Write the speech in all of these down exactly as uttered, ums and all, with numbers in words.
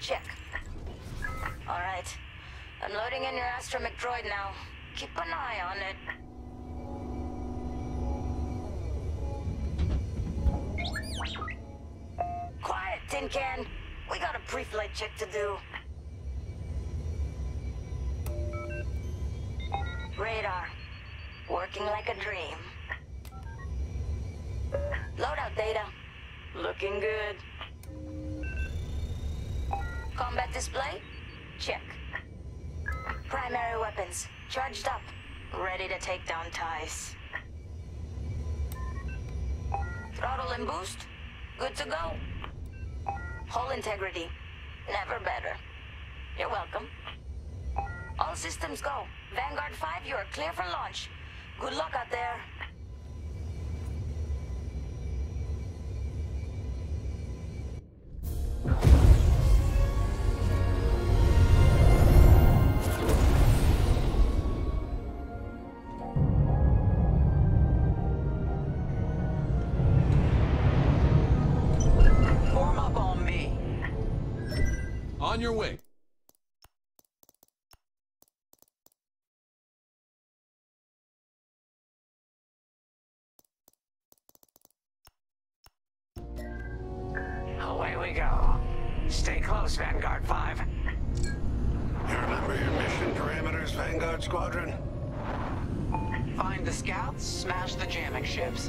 Check. All right. I'm loading in your astromech droid now. Keep an eye on it. Quiet, Tin Can. We got a pre-flight check to do. Radar. Working like a dream. Loadout data. Looking good. Combat display? Check. Primary weapons. Charged up. Ready to take down ties. Throttle and boost? Good to go. Hull integrity. Never better. You're welcome. All systems go. Vanguard five, you are clear for launch. Good luck out there. Form up on me. On your way. Stay close, Vanguard five. You remember your mission parameters, Vanguard Squadron? Find the scouts, smash the jamming ships.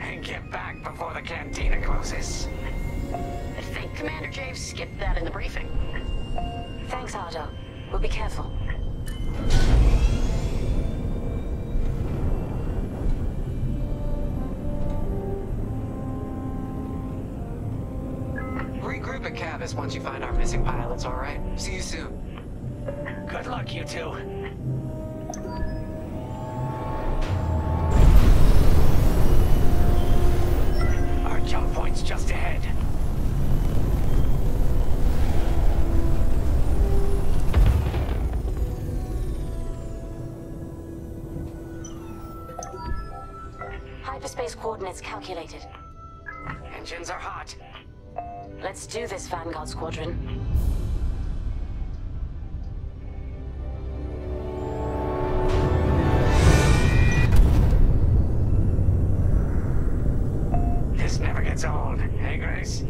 And get back before the cantina closes. I think Commander Jave skipped that in the briefing. Thanks, Aldo. We'll be careful. Regroup at Cavus once you find our missing pilots, all right? See you soon. Good luck, you two. Our jump point's just ahead. Hyperspace coordinates calculated. Engines are hot. Let's do this, Vanguard Squadron. This never gets old, hey, Grace?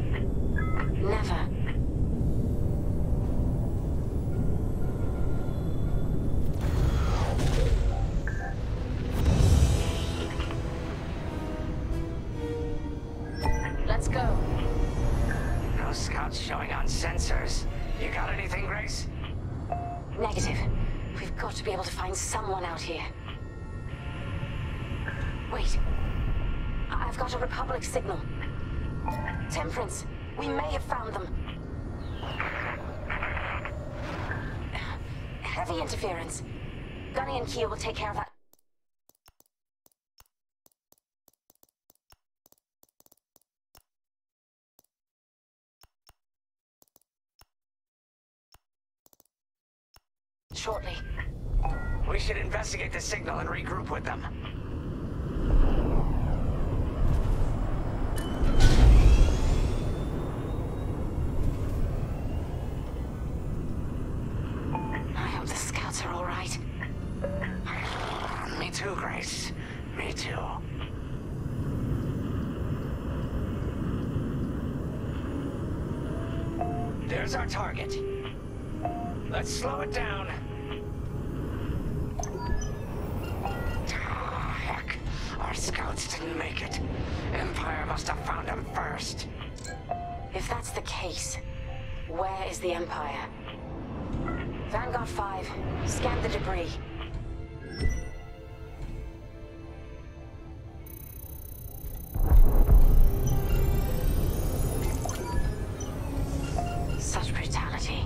Never. Let's go. Scouts showing on sensors. You got anything, Grace? Negative. We've got to be able to find someone out here. Wait. I've got a Republic signal. Temperance, we may have found them. Heavy interference. Gunny and Kia will take care of that. Shortly. We should investigate the signal and regroup with them. I hope the scouts are all right. Me too, Grace. Me too. There's our target. Let's slow it down. Ah, heck, our scouts didn't make it. Empire must have found them first. If that's the case, where is the Empire? Vanguard five, scan the debris. Such brutality.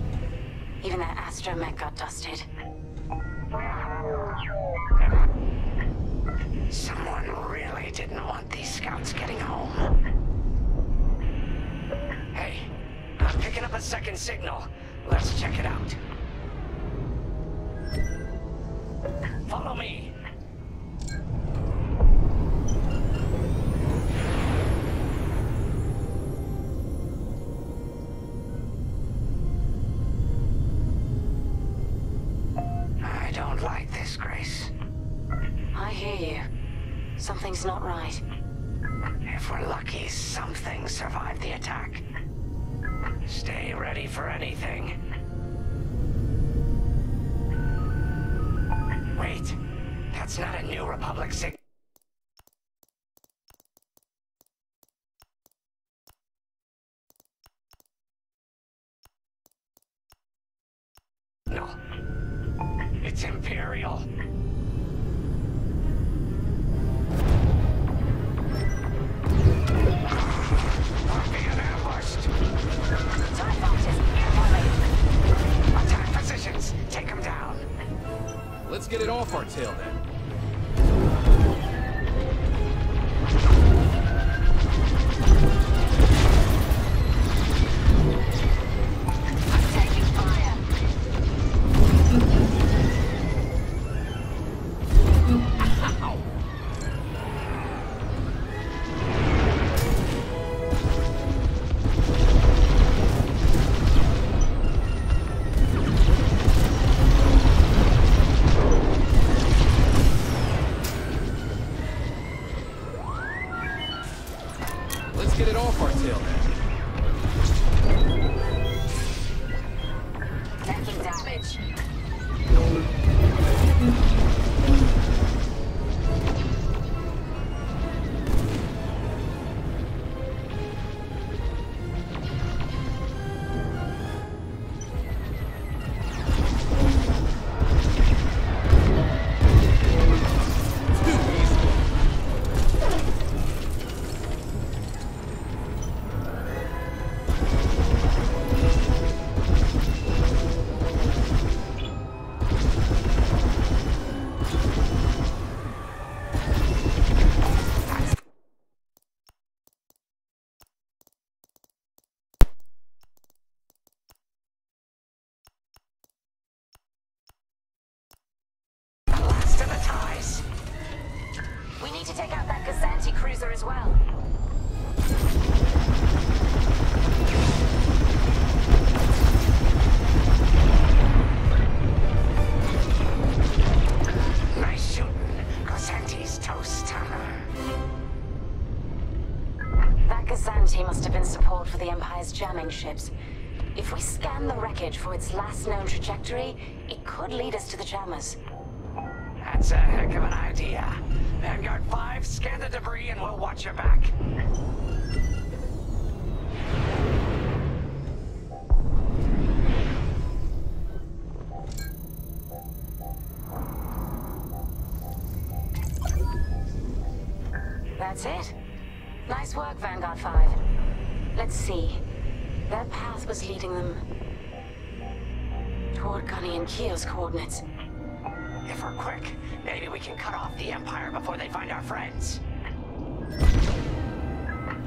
Even their astromech got dusted. Someone really didn't want these scouts getting home. Hey, I'm picking up a second signal. Let's check it out. Follow me. this, Grace. I hear you. Something's not right. If we're lucky, something survived the attack. Stay ready for anything. Wait, that's not a New Republic signal. No, it's Imperial. We're being ambushed. TIE boxes, airborne. Attack positions, take them down. Let's get it off our tail then. Ships. If we scan the wreckage for its last known trajectory, it could lead us to the jammers. That's a heck of an idea. Vanguard five, scan the debris and we'll watch your back. That's it. Nice work, Vanguard five. Let's see. Their path was leading them toward Gunny and Keo's coordinates. If we're quick, maybe we can cut off the Empire before they find our friends.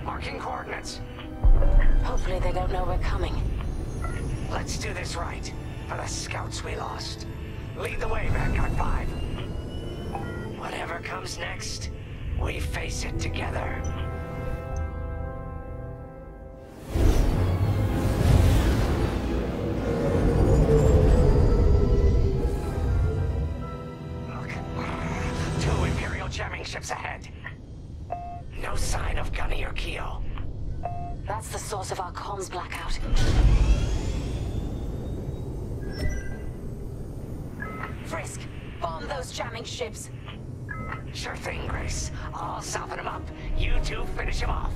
Marking coordinates. Hopefully they don't know we're coming. Let's do this right, for the scouts we lost. Lead the way, Vanguard five. Whatever comes next, we face it together. Ahead. No sign of Gunny or Keo. That's the source of our comms blackout. Frisk, bomb those jamming ships. Sure thing, Grace. I'll soften them up. You two finish them off.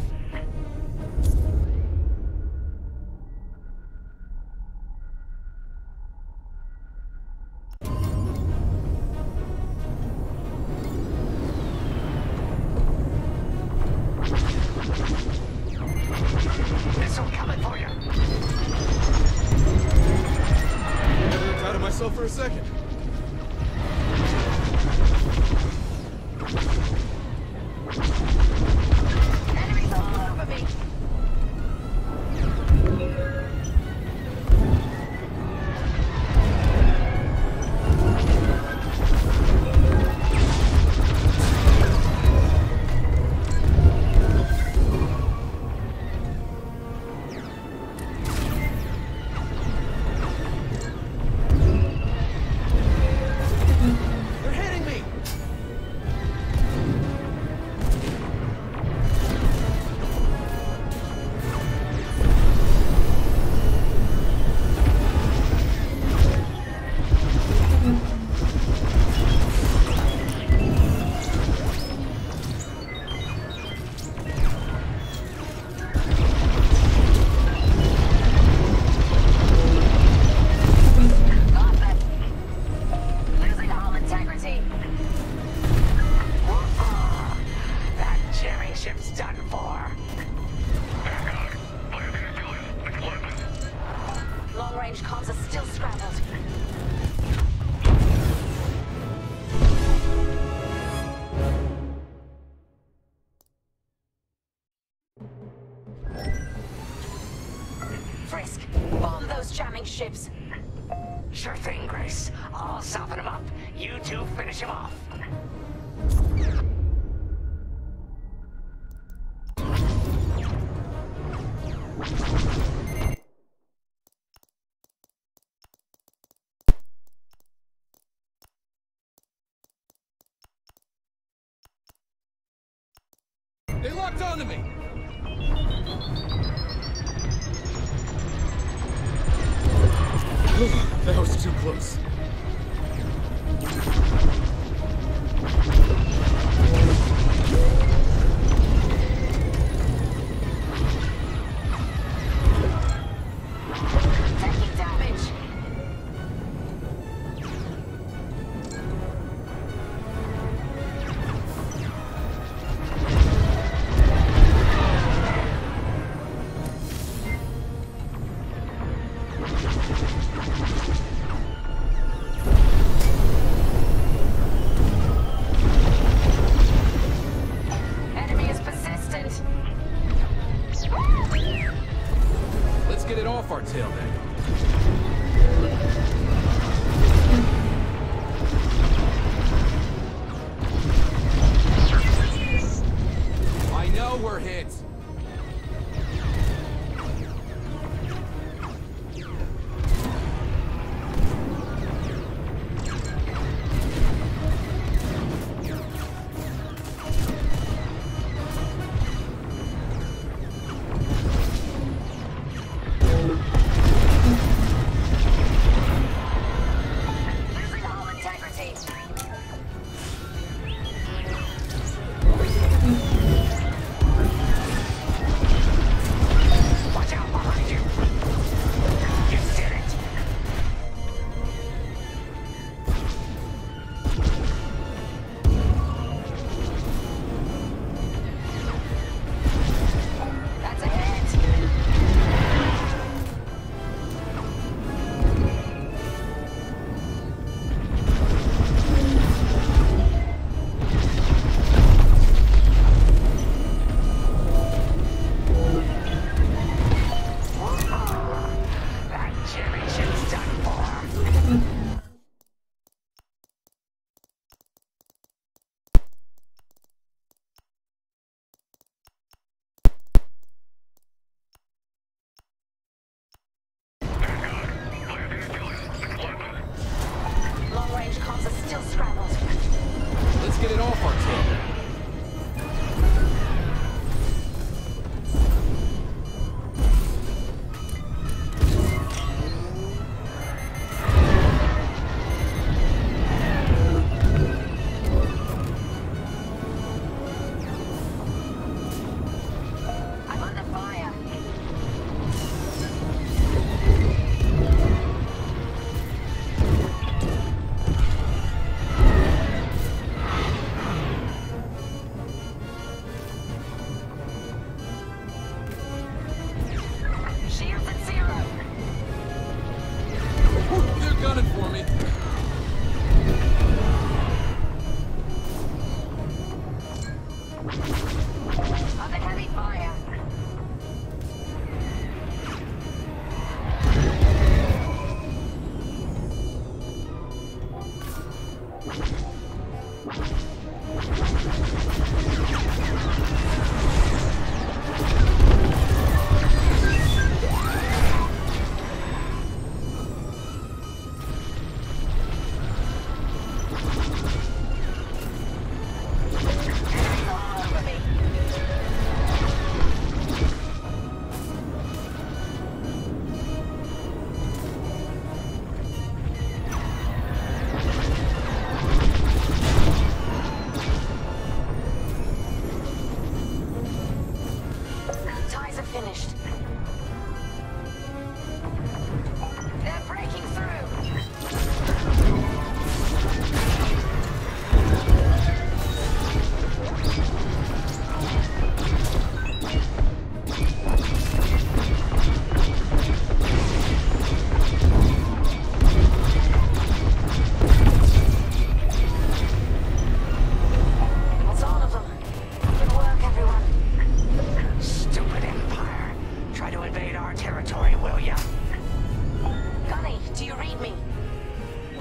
long-range comms are still scrambled. Frisk, bomb those jamming ships. Sure thing, Grace. I'll soften them up. You two finish them off. They locked onto me! That was too close.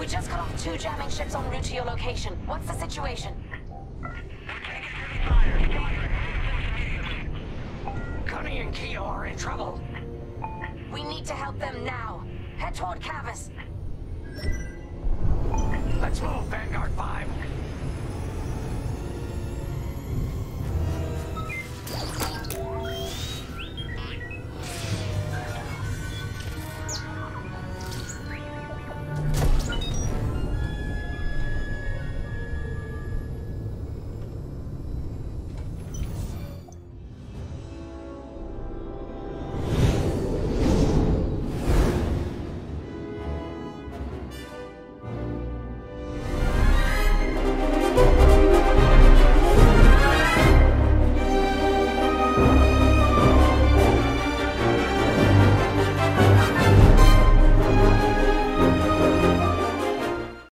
We just cut off two jamming ships en route to your location. What's the situation? We're taking heavy fire. Gunny and Keo are in trouble. We need to help them now. Head toward Cavus. Let's move, Vanguard five.